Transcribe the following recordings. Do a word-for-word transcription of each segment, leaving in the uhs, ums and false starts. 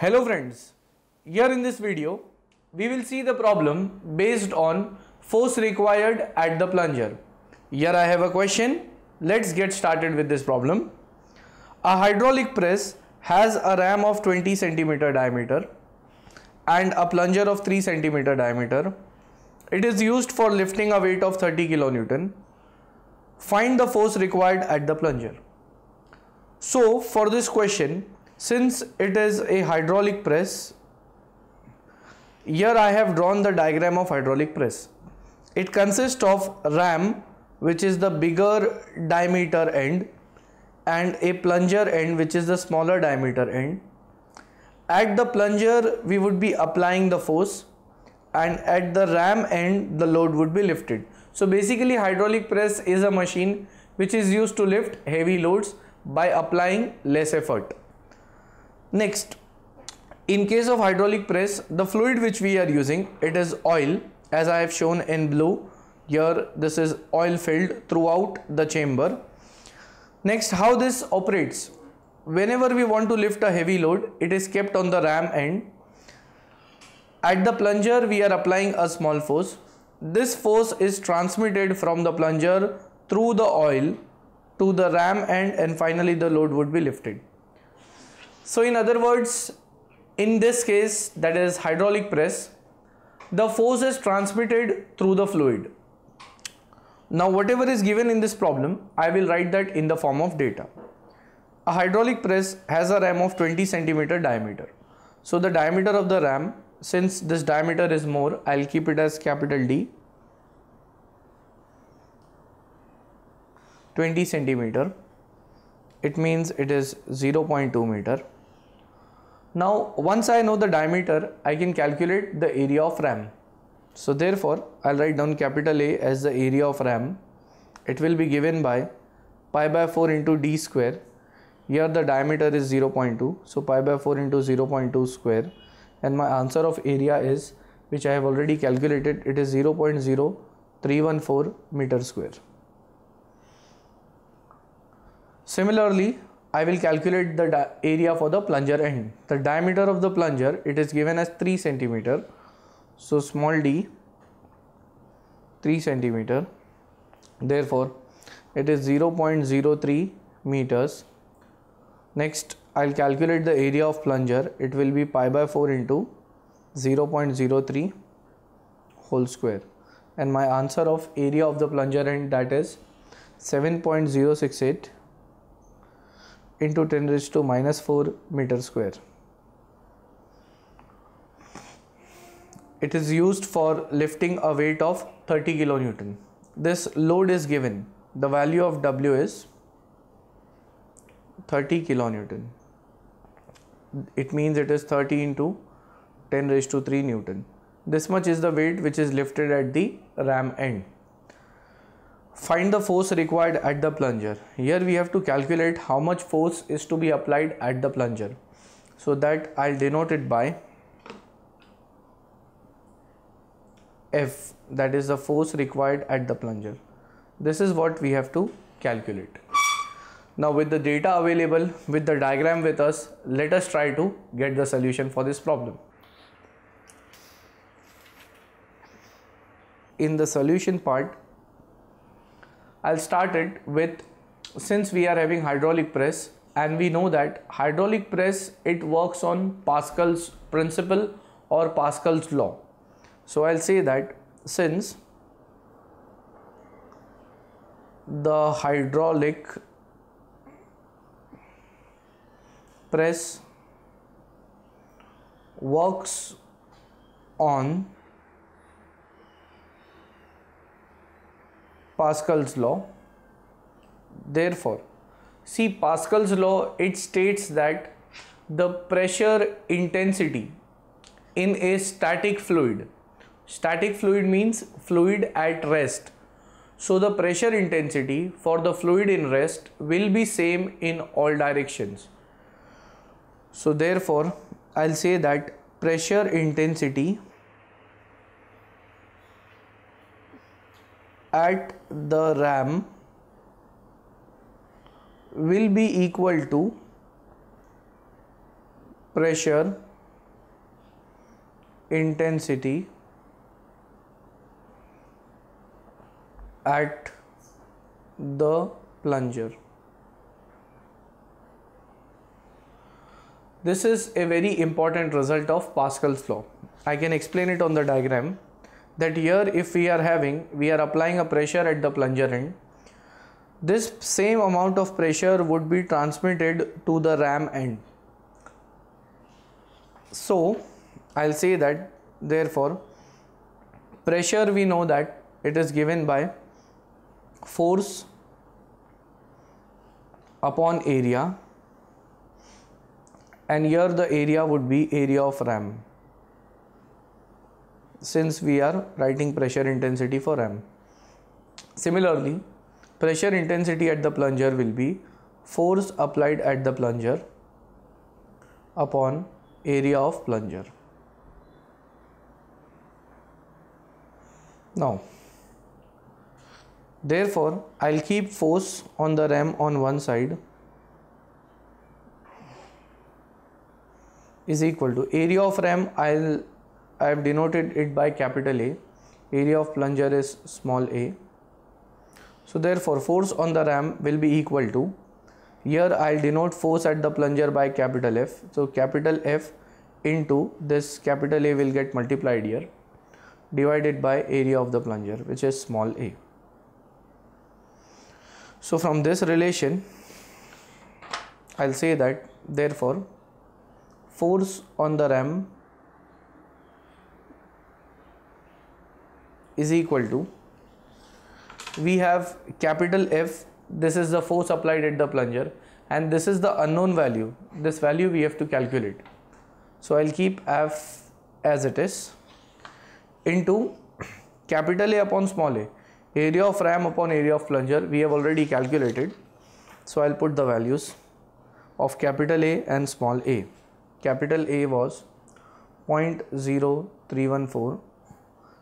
Hello friends, here in this video, we will see the problem based on force required at the plunger. Here I have a question. Let's get started with this problem. A hydraulic press has a ram of twenty centimeter diameter and a plunger of three centimeter diameter. It is used for lifting a weight of thirty kilonewton. Find the force required at the plunger. So for this question, since it is a hydraulic press, here I have drawn the diagram of hydraulic press. It consists of ram, which is the bigger diameter end, and a plunger end, which is the smaller diameter end. At the plunger we would be applying the force, and at the ram end the load would be lifted. So basically hydraulic press is a machine which is used to lift heavy loads by applying less effort. Next, in case of hydraulic press, the fluid which we are using, it is oil, as I have shown in blue. Here this is oil filled throughout the chamber. Next, how this operates. Whenever we want to lift a heavy load, it is kept on the ram end. At the plunger we are applying a small force. This force is transmitted from the plunger through the oil to the ram end, and finally the load would be lifted. So in other words, in this case, that is hydraulic press, the force is transmitted through the fluid. Now whatever is given in this problem, I will write that in the form of data. A hydraulic press has a ram of twenty centimeter diameter. So the diameter of the ram, since this diameter is more, I will keep it as capital D, twenty centimeter. It means it is zero point two meter. Now once I know the diameter, I can calculate the area of ram. So therefore I will write down capital A as the area of ram. It will be given by pi by four into d square. Here the diameter is zero point two, so pi by four into zero point two square, and my answer of area is, which I have already calculated, it is zero point zero three one four meter square. Similarly, I will calculate the area for the plunger end. The diameter of the plunger, it is given as three centimeter. So small d, three centimeter. Therefore, it is zero point zero three meters. Next, I will calculate the area of plunger. It will be pi by four into zero point zero three whole square. And my answer of area of the plunger end, that is seven point zero six eight into ten raised to minus four meter square. It is used for lifting a weight of thirty kilonewton. This load is given. The value of W is thirty kilonewton. It means it is thirty into ten raised to three newton. This much is the weight which is lifted at the ram end. Find the force required at the plunger. Here we have to calculate how much force is to be applied at the plunger. So that I'll denote it by F, that is the force required at the plunger. This is what we have to calculate. Now with the data available, with the diagram with us, let us try to get the solution for this problem. In the solution part, I'll start it with, since we are having hydraulic press and we know that hydraulic press, it works on Pascal's principle or Pascal's law. So I'll say that since the hydraulic press works on Pascal's law, therefore, see, Pascal's law, it states that the pressure intensity in a static fluid, static fluid means fluid at rest. So the pressure intensity for the fluid in rest will be same in all directions. So therefore, I'll say that pressure intensity at the ram will be equal to pressure, intensity at the plunger. This is a very important result of Pascal's law. I can explain it on the diagram that here if we are having, we are applying a pressure at the plunger end. This same amount of pressure would be transmitted to the ram end. So I'll say that therefore pressure, we know that it is given by force upon area, and here the area would be area of ram, since we are writing pressure intensity for ram. Similarly, pressure intensity at the plunger will be force applied at the plunger upon area of plunger. Now, therefore, I'll keep force on the ram on one side is equal to area of ram. I'll I have denoted it by capital A. Area of plunger is small a. So therefore, force on the ram will be equal to, here I'll denote force at the plunger by capital F. So capital F into this capital A will get multiplied here, divided by area of the plunger, which is small a. So from this relation, I'll say that therefore force on the ram is equal to, we have capital F, this is the force applied at the plunger, and this is the unknown value. This value we have to calculate. So I'll keep F as it is into capital A upon small a, area of ram upon area of plunger, we have already calculated. So I'll put the values of capital A and small a. Capital A was zero point zero three one four,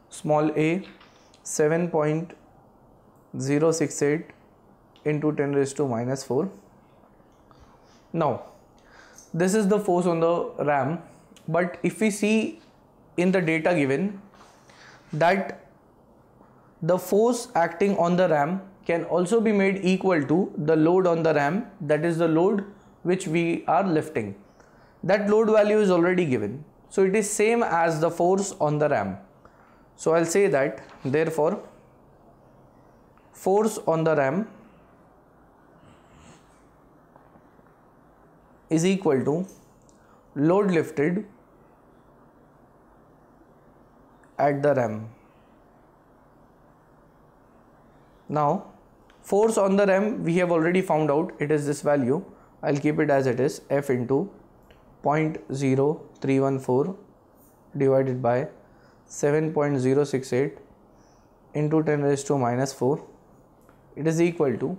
small a seven point zero six eight into ten raised to minus four. Now, this is the force on the ram, but if we see in the data given that the force acting on the ram can also be made equal to the load on the ram, that is the load which we are lifting. That load value is already given, so it is same as the force on the ram. So I'll say that therefore force on the ram is equal to load lifted at the ram. Now, force on the ram we have already found out, it is this value. I'll keep it as it is, F into zero point zero three one four divided by seven point zero six eight into ten raised to minus four. It is equal to,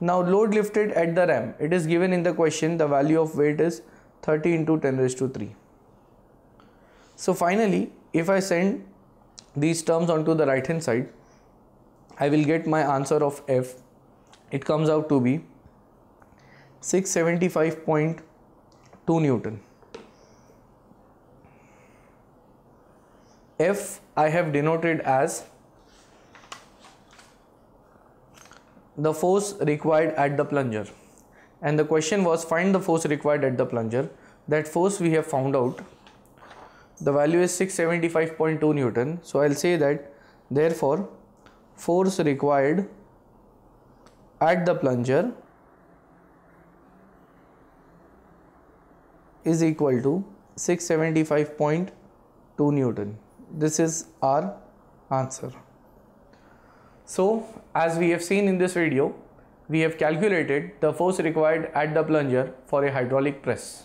now load lifted at the ram, it is given in the question, the value of weight is thirty into ten raised to three. So finally, if I send these terms onto the right hand side, I will get my answer of F. It comes out to be six hundred seventy-five point two Newton. F I have denoted as the force required at the plunger, and the question was find the force required at the plunger. That force we have found out, the value is six hundred seventy-five point two Newton. So I'll say that therefore force required at the plunger is equal to six hundred seventy-five point two Newton. This is our answer. So, as we have seen in this video, we have calculated the force required at the plunger for a hydraulic press.